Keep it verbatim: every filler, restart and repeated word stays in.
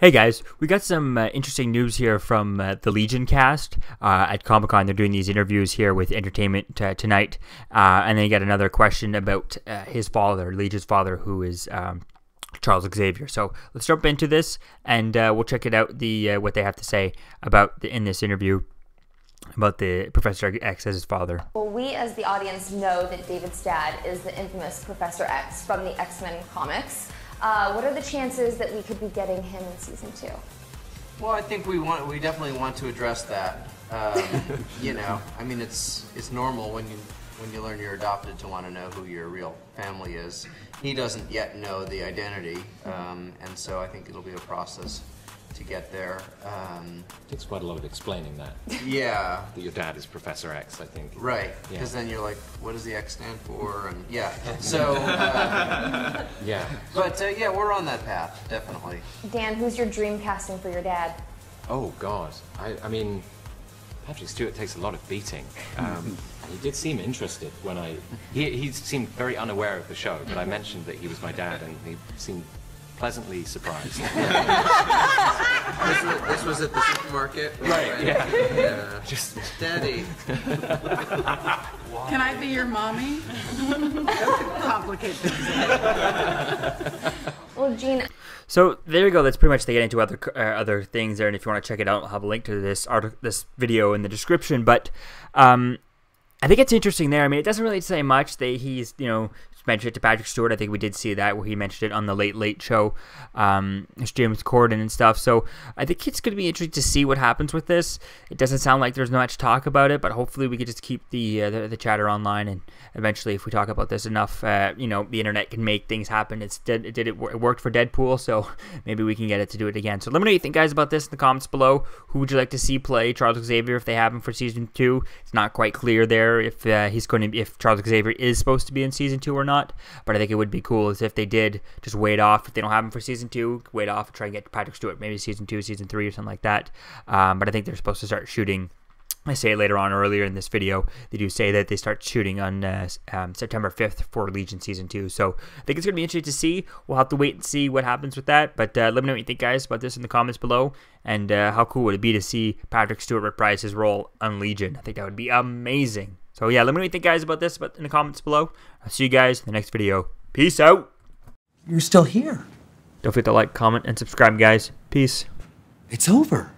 Hey guys, we got some uh, interesting news here from uh, the Legion cast uh, at Comic-Con. They're doing these interviews here with Entertainment uh, Tonight, uh, and then you got another question about uh, his father, Legion's father, who is um, Charles Xavier. So let's jump into this, and uh, we'll check it out. The uh, what they have to say about the, in this interview about the Professor X as his father. Well, we as the audience know that David's dad is the infamous Professor X from the X-Men comics. Uh, what are the chances that we could be getting him in season two? Well, I think we want, we definitely want to address that. Um, you know, I mean, it's it's normal when you when you learn you're adopted to want to know who your real family is. He doesn't yet know the identity, um, and so I think it'll be a process to get there. Um, it takes quite a lot of explaining that. Yeah. That your dad is Professor X, I think. Right, because yeah. Then you're like, what does the X stand for? And yeah, so. Uh, yeah. But uh, yeah, we're on that path, definitely. Dan, who's your dream casting for your dad? Oh God, I, I mean, Patrick Stewart takes a lot of beating. Um, he did seem interested when I, he, he seemed very unaware of the show, but I mentioned that he was my dad and he seemed pleasantly surprised. this, was, this was at the supermarket. Right, right. Yeah. Yeah. Just Daddy. Can I be your mommy? That's complicated. Well, Gina. So there you go. That's pretty much they get into other uh, other things there. And if you want to check it out, I'll have a link to this article, this video in the description. But um, I think it's interesting there. I mean, it doesn't really say much. They he's you know. mentioned it to Patrick Stewart. I think we did see that where he mentioned it on the Late Late Show. Um, it's James Corden and stuff. So I think it's going to be interesting to see what happens with this. It doesn't sound like there's much talk about it, but hopefully we could just keep the, uh, the the chatter online, and eventually, if we talk about this enough, uh, you know, the internet can make things happen. It's did it, did it, it worked for Deadpool, so maybe we can get it to do it again. So let me know what you think, guys, about this in the comments below. Who would you like to see play Charles Xavier if they have him for season two? It's not quite clear there if uh, he's going to be, if Charles Xavier is supposed to be in season two or not. Not, but I think it would be cool is if they did just wait off. If they don't have him for season two, wait off and try and get Patrick Stewart, maybe season two, season three, or something like that. Um, but I think they're supposed to start shooting. I say later on, earlier in this video, they do say that they start shooting on uh, um, September fifth for Legion Season two. So I think it's going to be interesting to see. We'll have to wait and see what happens with that. But uh, let me know what you think, guys, about this in the comments below. And uh, how cool would it be to see Patrick Stewart reprise his role on Legion? I think that would be amazing. So yeah, let me know what you think, guys, about this but in the comments below. I'll see you guys in the next video. Peace out. You're still here. Don't forget to like, comment, and subscribe, guys. Peace. It's over.